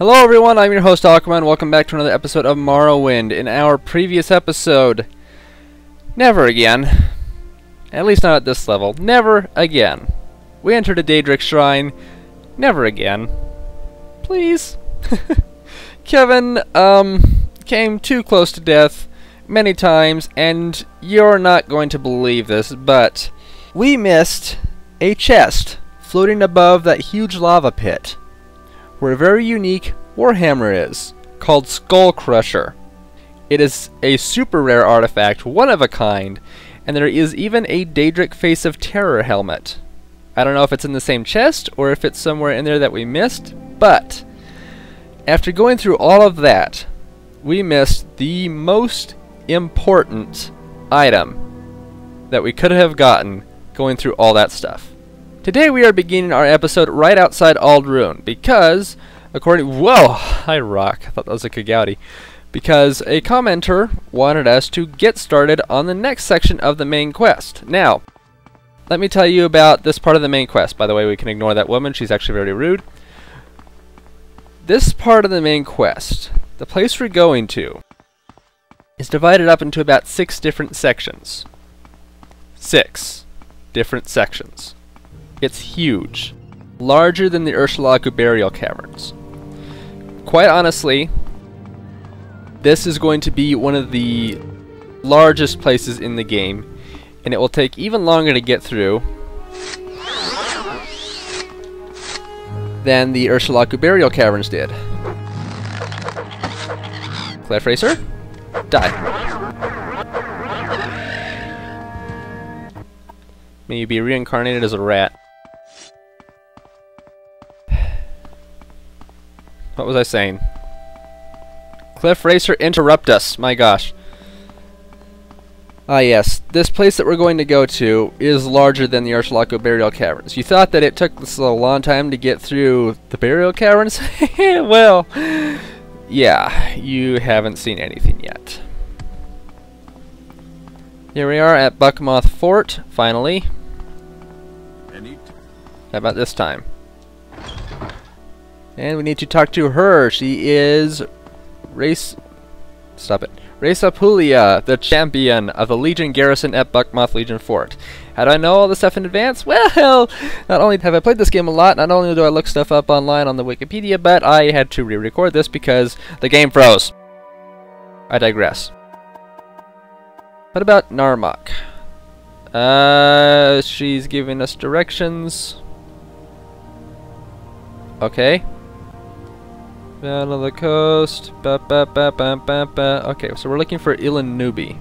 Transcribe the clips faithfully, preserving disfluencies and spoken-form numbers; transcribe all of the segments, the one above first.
Hello everyone, I'm your host Aquaman, welcome back to another episode of Morrowind. In our previous episode, never again, at least not at this level, never again. We entered a Daedric Shrine, never again. Please? Kevin, um, came too close to death many times, and you're not going to believe this, but we missed a chest floating above that huge lava pit, where a very unique warhammer is, called Skull Crusher. It is a super rare artifact, one of a kind, and there is even a Daedric Face of Terror helmet. I don't know if it's in the same chest, or if it's somewhere in there that we missed, but after going through all of that, we missed the most important item that we could have gotten going through all that stuff. Today we are beginning our episode right outside Ald'ruhn because, according... Whoa! Hi, Rock. I thought that was a kagouti. Because a commenter wanted us to get started on the next section of the main quest. Now, let me tell you about this part of the main quest. By the way, we can ignore that woman. She's actually very rude. This part of the main quest, the place we're going to, is divided up into about six different sections. Six different sections. It's huge, larger than the Urshilaku burial caverns. Quite honestly, this is going to be one of the largest places in the game, and it will take even longer to get through than the Urshilaku burial caverns did. Cliff Racer, die. May you be reincarnated as a rat. What was I saying? Cliff Racer, interrupt us. My gosh. Ah yes, this place that we're going to go to is larger than the Urshilaku burial caverns. You thought that it took this a long time to get through the burial caverns? Well, yeah, you haven't seen anything yet. Here we are at Buckmoth Fort, finally. How about this time? And we need to talk to her. She is Race... Stop it. Race-Apulia, the champion of the Legion Garrison at Buckmoth Legion Fort. How do I know all this stuff in advance? Well, not only have I played this game a lot, not only do I look stuff up online on the Wikipedia, but I had to re-record this because the game froze. I digress. What about Gnaar Mok? Uh, she's giving us directions. Okay. Down on the coast. Ba, ba, ba, ba, ba, ba. Okay, so we're looking for Ilunibi.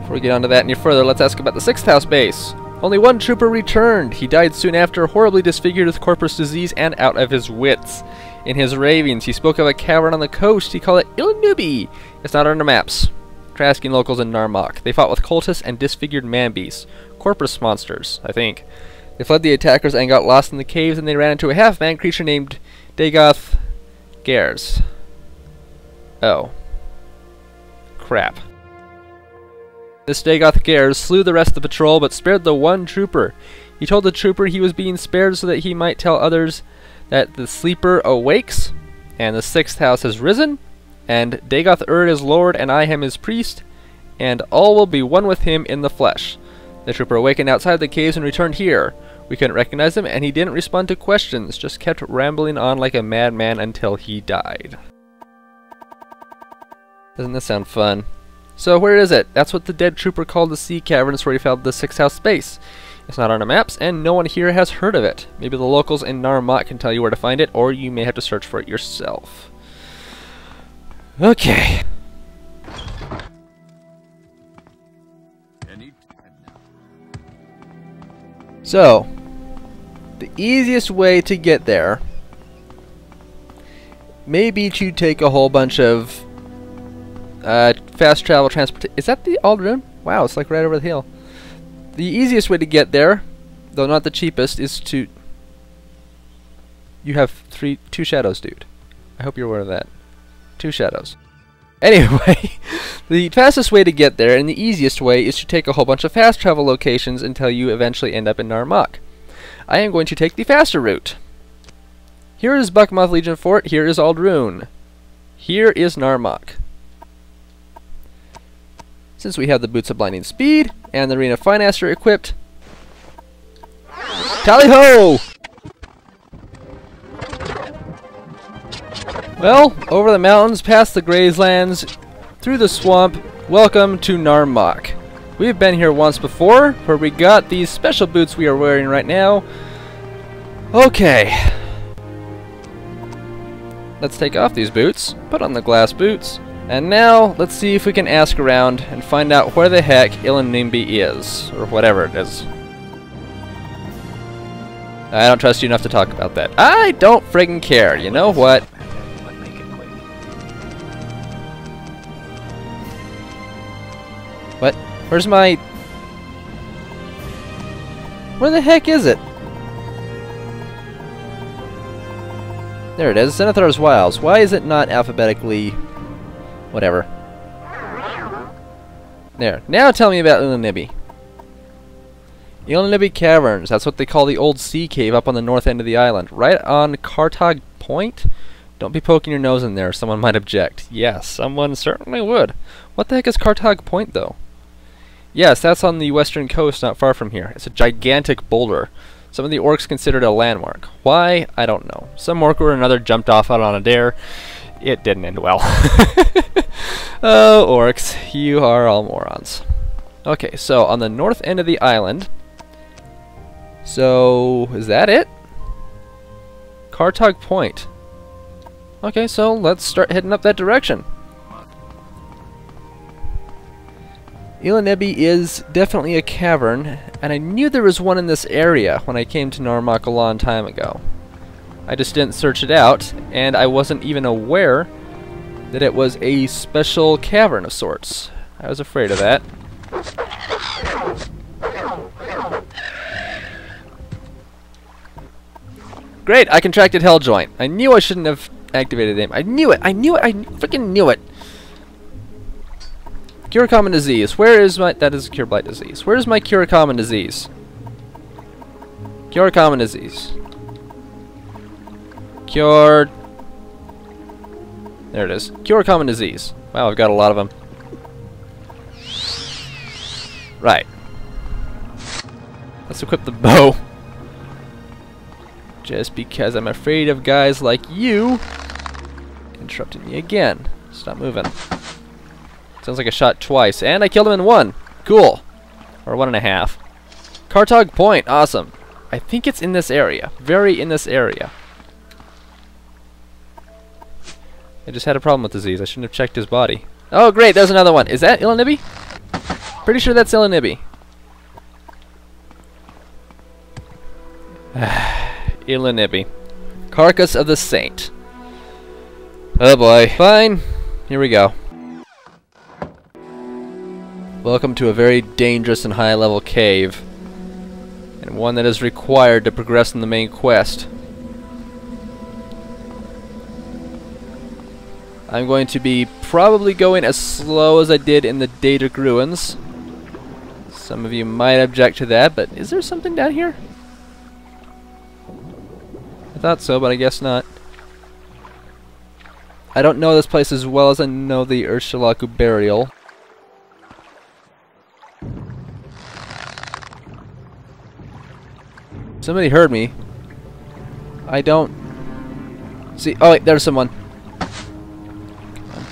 Before we get onto that any further, let's ask about the Sixth House base. Only one trooper returned. He died soon after, horribly disfigured with corpus disease and out of his wits. In his ravings, he spoke of a cavern on the coast. He called it Ilunibi. It's not under maps. Try asking locals in Gnaar Mok. They fought with cultists and disfigured man-beasts. Corpus monsters, I think. They fled the attackers and got lost in the caves, and they ran into a half-man creature named Dagoth Gares. Oh. Crap. This Dagoth Gares slew the rest of the patrol, but spared the one trooper. He told the trooper he was being spared so that he might tell others that the sleeper awakes, and the Sixth House has risen, and Dagoth Urd is Lord, and I am his priest, and all will be one with him in the flesh. The trooper awakened outside the caves and returned here. We couldn't recognize him, and he didn't respond to questions, just kept rambling on like a madman until he died. Doesn't this sound fun? So where is it? That's what the dead trooper called the sea caverns where he found the Sixth House base. It's not on the maps, and no one here has heard of it. Maybe the locals in Gnaar Mok can tell you where to find it, or you may have to search for it yourself. Okay. So, the easiest way to get there may be to take a whole bunch of uh, fast travel transport. Is that the Ald'ruhn? Wow, it's like right over the hill. The easiest way to get there, though not the cheapest, is to... You have three, two shadows, dude. I hope you're aware of that. Two shadows. Anyway, the fastest way to get there and the easiest way is to take a whole bunch of fast travel locations until you eventually end up in Gnaar Mok. I am going to take the faster route. Here is Buckmoth Legion Fort. Here is Ald'ruhn. Here is Gnaar Mok. Since we have the boots of blinding speed and the arena finaster equipped, tally ho! Well, over the mountains, past the Grazelands, through the swamp, welcome to Gnaar Mok. We've been here once before, where we got these special boots we are wearing right now. Okay. Let's take off these boots, put on the glass boots, and now let's see if we can ask around and find out where the heck Ilunibi is, or whatever it is. I don't trust you enough to talk about that. I don't friggin' care, you know what? What? Where's my... Where the heck is it? There it is, Zenithar's Wiles. Why is it not alphabetically... whatever. There. Now tell me about Ilunibi. Ilunibi Caverns. That's what they call the old sea cave up on the north end of the island. Right on Kartog Point? Don't be poking your nose in there. Someone might object. Yes, someone certainly would. What the heck is Kartog Point, though? Yes, that's on the western coast, not far from here. It's a gigantic boulder. Some of the orcs considered a landmark. Why? I don't know. Some orc or another jumped off out on a dare. It didn't end well. Oh, orcs. You are all morons. Okay, so on the north end of the island. So, is that it? Kartog Point. Okay, so let's start heading up that direction. Ilunibi is definitely a cavern, and I knew there was one in this area when I came to Gnaar Mok a long time ago. I just didn't search it out, and I wasn't even aware that it was a special cavern of sorts. I was afraid of that. Great, I contracted Helljoint. I knew I shouldn't have activated him. I knew it, I knew it, I freaking knew it. Cure common disease. Where is my... that is cure blight disease. Where is my cure common disease? Cure common disease. Cure... there it is. Cure common disease. Wow, I've got a lot of them. Right. Let's equip the bow. Just because I'm afraid of guys like you interrupting me again. Stop moving. Sounds like I shot twice, and I killed him in one. Cool. Or one and a half. Kartog Point, awesome. I think it's in this area. Very in this area. I just had a problem with disease. I shouldn't have checked his body. Oh great, there's another one. Is that Ilunibi? Pretty sure that's Ilunibi. Ilunibi. Carcass of the Saint. Oh boy. Fine. Here we go. Welcome to a very dangerous and high-level cave, and one that is required to progress in the main quest. I'm going to be probably going as slow as I did in the Daedric ruins. Some of you might object to that, but is there something down here? I thought so, but I guess not. I don't know this place as well as I know the Urshilaku burial. Somebody heard me. I don't see. Oh wait, there's someone.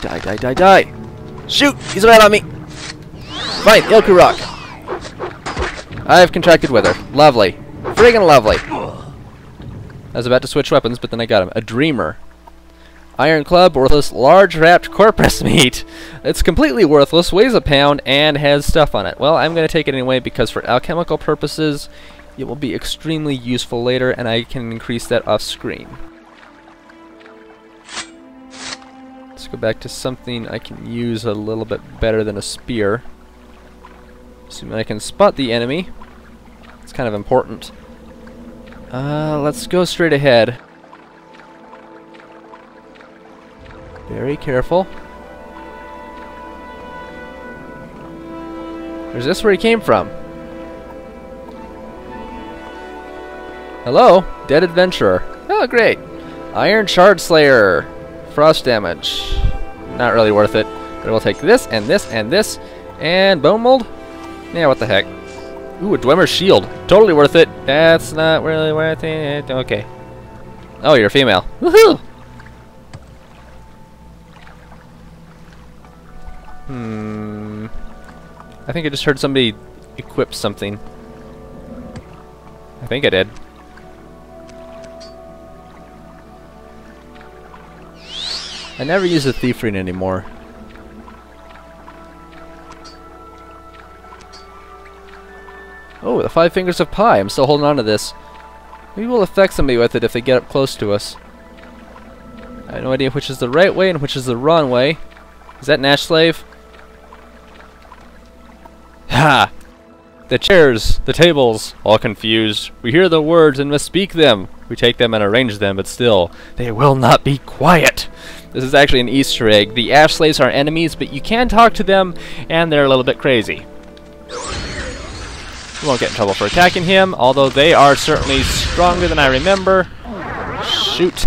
Die, die, die, die! Shoot! He's mad on me! Fine, Ilkarok. I have contracted with her. Lovely. Friggin' lovely. I was about to switch weapons, but then I got him. A dreamer. Iron club, worthless, large trap corpus meat. It's completely worthless, weighs a pound, and has stuff on it. Well, I'm gonna take it anyway because for alchemical purposes, it will be extremely useful later, and I can increase that off screen. Let's go back to something I can use a little bit better than a spear. Assuming I can spot the enemy. It's kind of important. Uh, let's go straight ahead. Very careful. Is this where he came from? Hello, dead adventurer. Oh, great. Iron Shard Slayer. Frost damage. Not really worth it. But we'll take this, and this, and this, and Bone Mold? Yeah, what the heck. Ooh, a Dwemer's Shield. Totally worth it. That's not really worth it. Okay. Oh, you're a female. Woohoo! Hmm. I think I just heard somebody equip something. I think I did. I never use the Thief Ring anymore. Oh, the Five Fingers of Pi. I'm still holding on to this. We will affect somebody with it if they get up close to us. I have no idea which is the right way and which is the wrong way. Is that an Ash Slave? Ha! The chairs, the tables, all confused. We hear the words and misspeak them. We take them and arrange them, but still, they will not be quiet. This is actually an Easter egg. The Ash Slaves are enemies, but you can talk to them, and they're a little bit crazy. We won't get in trouble for attacking him, although they are certainly stronger than I remember. Shoot.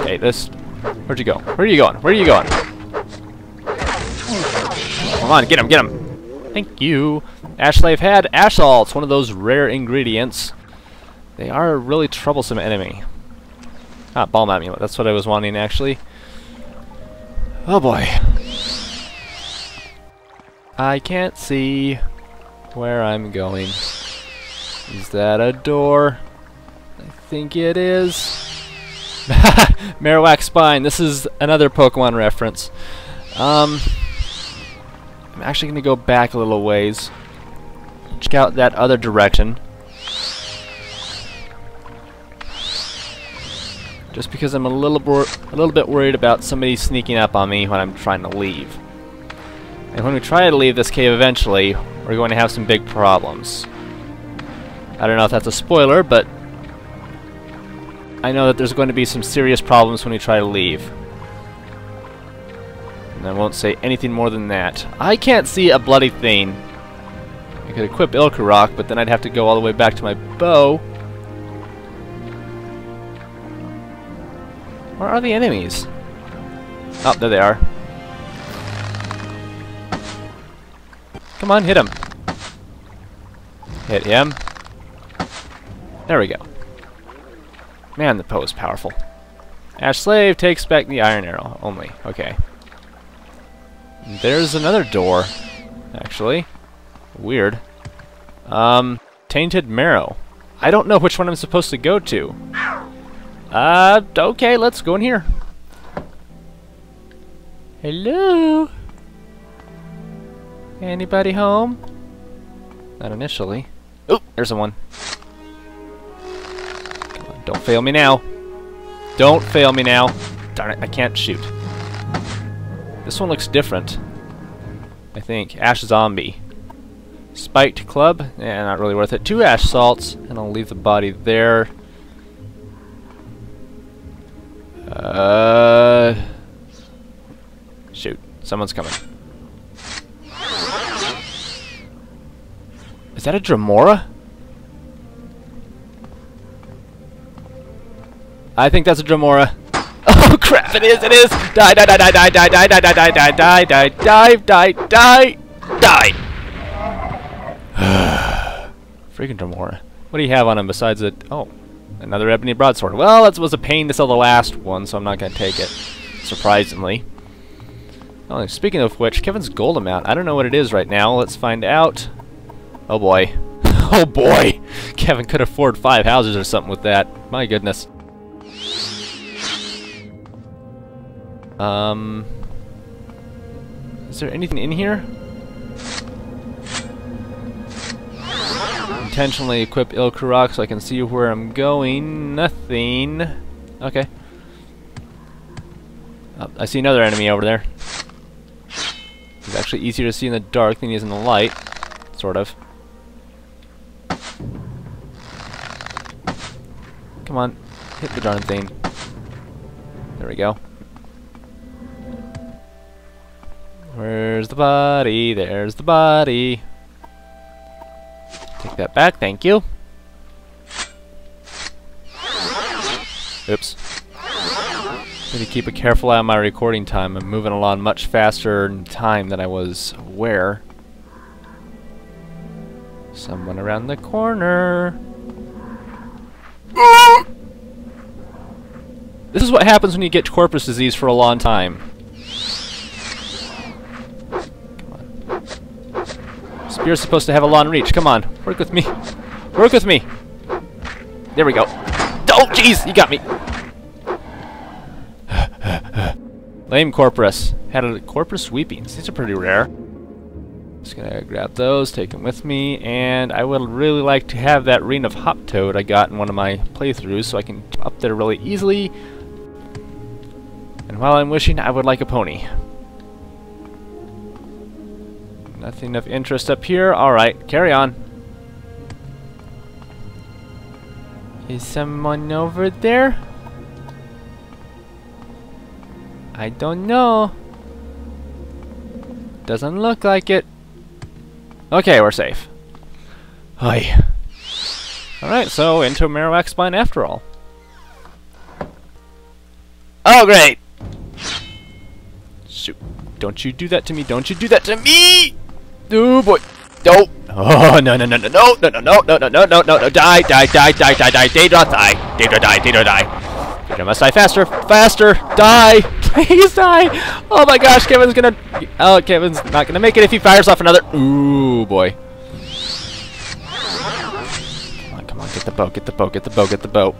Okay, this... Where'd you go? Where are you going? Where are you going? Come on, get him, get him. Thank you. Ash Slave had Ash Salts, one of those rare ingredients. They are a really troublesome enemy. Ah, Balm Amulet. That's what I was wanting, actually. Oh, boy. I can't see where I'm going. Is that a door? I think it is. Marowak Spine. This is another Pokemon reference. Um, I'm actually going to go back a little ways. Check out that other direction. Just because I'm a little a little bit worried about somebody sneaking up on me when I'm trying to leave. And when we try to leave this cave eventually, we're going to have some big problems. I don't know if that's a spoiler, but I know that there's going to be some serious problems when we try to leave. And I won't say anything more than that. I can't see a bloody thing. I could equip Ilkarok, but then I'd have to go all the way back to my bow. Where are the enemies? Oh, there they are. Come on, hit him. Hit him. There we go. Man, the Poe is powerful. Ash Slave takes back the Iron Arrow only. Okay. There's another door, actually. Weird. Um, Tainted Marrow. I don't know which one I'm supposed to go to. Uh, okay, let's go in here. Hello? Anybody home? Not initially. Oh, there's someone. Come on, don't fail me now. Don't fail me now. Darn it, I can't shoot. This one looks different. I think. Ash Zombie. Spiked Club. Eh, not really worth it. Two Ash Salts, and I'll leave the body there. Uh... Shoot. Someone's coming. Is that a Dremora? I think that's a Dremora. Oh crap, it is, it is! Die, die, die, die, die, die, die, die, die, die, die, die, die, die, die, die! Freaking Dremora. What do you have on him besides a... Oh, another Ebony Broadsword. Well, that was a pain to sell the last one, so I'm not going to take it, surprisingly. Oh, speaking of which, Kevin's gold amount. I don't know what it is right now. Let's find out. Oh boy. Oh boy! Kevin could afford five houses or something with that. My goodness. Um... Is there anything in here? Intentionally equip Ilkarok so I can see where I'm going. Nothing. Okay. Oh, I see another enemy over there. It's actually easier to see in the dark than he is in the light. Sort of. Come on, hit the darn thing. There we go. Where's the body? There's the body. Take that back, thank you. Oops. Need to keep a careful eye on my recording time. I'm moving along much faster in time than I was aware. Someone around the corner. This is what happens when you get corpus disease for a long time. Come on. Spear's supposed to have a long reach. Come on. Work with me. Work with me. There we go. Oh, jeez! You got me. Lame corpus. Had a corpus weepings. These are pretty rare. Just gonna grab those, take them with me, and I would really like to have that ring of Hoptoad I got in one of my playthroughs so I can up there really easily. And while I'm wishing, I would like a pony. Nothing of interest up here. Alright, carry on. Is someone over there? I don't know. Doesn't look like it. Okay, we're safe. Hi. Alright, so into Marowak spine after all. Oh, great! Shoot. Don't you do that to me. Don't you do that to me! Oh, boy. No. Oh, no, no, no, no, no, no, no, no, no, no, no, no, no, no. Die, die, die, die, die, die. Did not die. Did not die. Did not die. Did must die faster. Faster. Die. Please die. Oh, my gosh. Kevin's gonna... Oh, Kevin's not gonna make it if he fires off another... Ooh, boy. Come on, come on. Get the bow. Get the bow. Get the bow. Get the bow.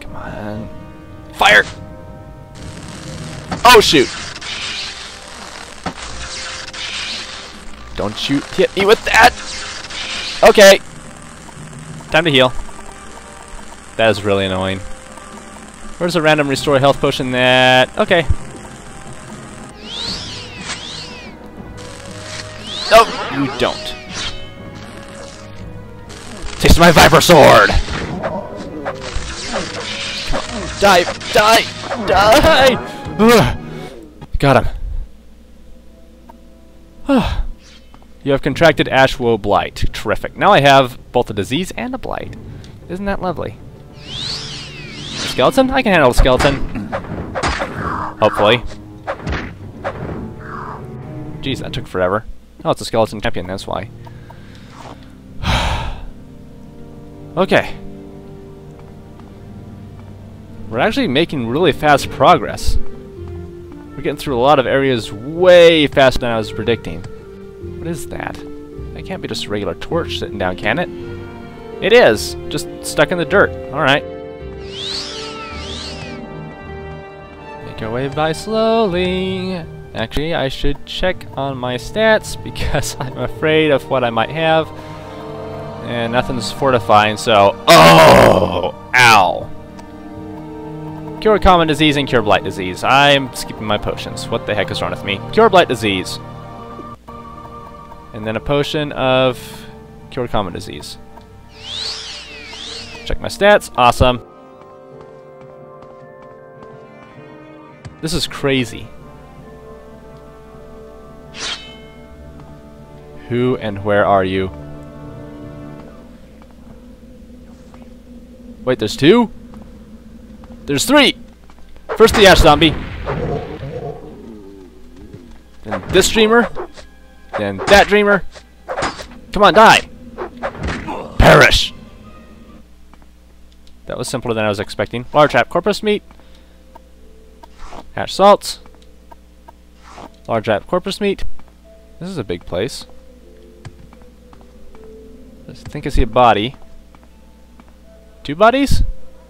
Come on. Fire. Oh, shoot. Don't you hit me with that! Okay. Time to heal. That is really annoying. Where's a random restore health potion that... Okay. No, you don't. Taste my Viper Sword! Die! Die! Die! Ugh. Got him. Ah. You have contracted Ash Woe Blight. Terrific. Now I have both a disease and a blight. Isn't that lovely? Skeleton? I can handle a skeleton. Hopefully. Jeez, that took forever. Oh, it's a skeleton champion, that's why. Okay. We're actually making really fast progress. We're getting through a lot of areas way faster than I was predicting. What is that? That can't be just a regular torch sitting down, can it? It is! Just stuck in the dirt. Alright. Make our way by slowly. Actually, I should check on my stats because I'm afraid of what I might have. And nothing's fortifying, so... Oh! Ow! Cure common disease and cure blight disease. I'm skipping my potions. What the heck is wrong with me? Cure blight disease. And then a potion of cure common disease. Check my stats. Awesome. This is crazy. Who and where are you? Wait, there's two? There's three! First the Ash Zombie. Then this dreamer. Then that dreamer. Come on, die! Perish! That was simpler than I was expecting. Large trap corpus meat. Ash salts. Large trap corpus meat. This is a big place. I think I see a body. Two bodies?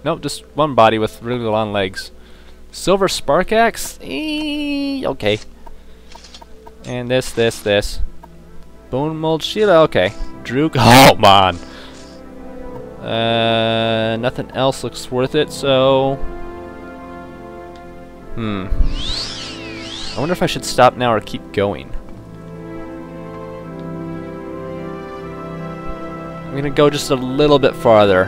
Nope, just one body with really long legs. Silver spark axe? Eee, okay. And this, this, this. Bone mold Sheila, okay. Droog, oh man. Uh, nothing else looks worth it, so... Hmm. I wonder if I should stop now or keep going. I'm gonna go just a little bit farther.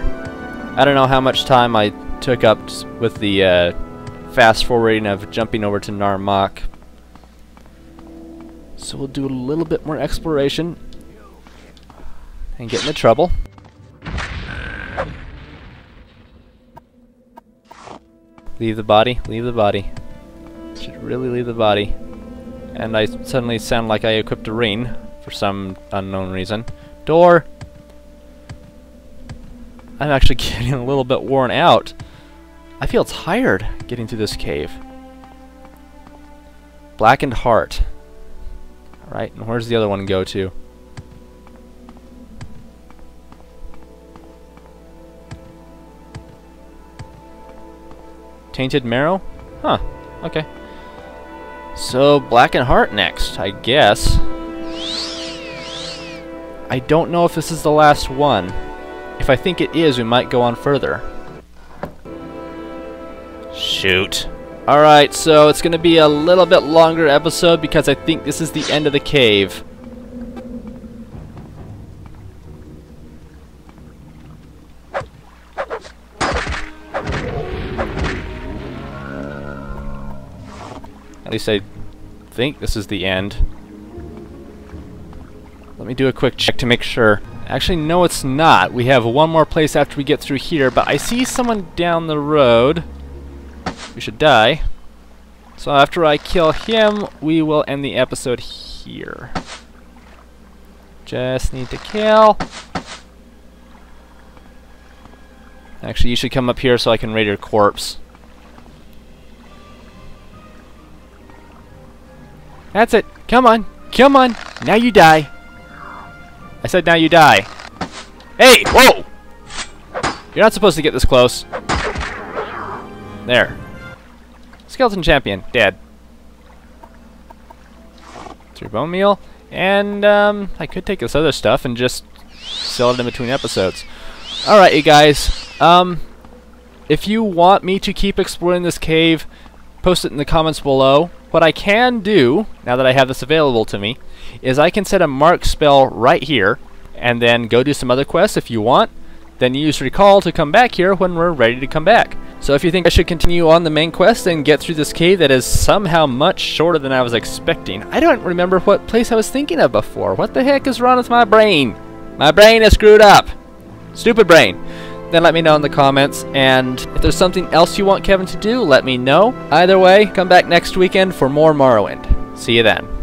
I don't know how much time I took up with the uh, fast forwarding of jumping over to Gnaar Mok. So we'll do a little bit more exploration and get into trouble. Leave the body, leave the body. Should really leave the body. And I suddenly sound like I equipped a ring for some unknown reason. Door! I'm actually getting a little bit worn out. I feel tired getting through this cave. Blackened heart. Alright, and where's the other one go to? Tainted marrow? Huh, okay. So, blackened heart next, I guess. I don't know if this is the last one. If I think it is, we might go on further. Shoot. Alright, so it's going to be a little bit longer episode because I think this is the end of the cave. At least I think this is the end. Let me do a quick check to make sure. Actually, no, it's not. We have one more place after we get through here, but I see someone down the road. We should die. So after I kill him, we will end the episode here. Just need to kill. Actually, you should come up here so I can raid your corpse. That's it. Come on. Come on. Now you die. I said now you die. Hey! Whoa! You're not supposed to get this close. There. Skeleton champion. Dead. Three bone meal. And um, I could take this other stuff and just sell it in between episodes. Alright, you guys. Um, if you want me to keep exploring this cave, post it in the comments below. What I can do, now that I have this available to me, is I can set a mark spell right here, and then go do some other quests if you want, then use recall to come back here when we're ready to come back. So if you think I should continue on the main quest and get through this cave that is somehow much shorter than I was expecting. I don't remember what place I was thinking of before. What the heck is wrong with my brain? My brain is screwed up. Stupid brain. Then let me know in the comments, and if there's something else you want Kevin to do, let me know. Either way, come back next weekend for more Morrowind. See you then.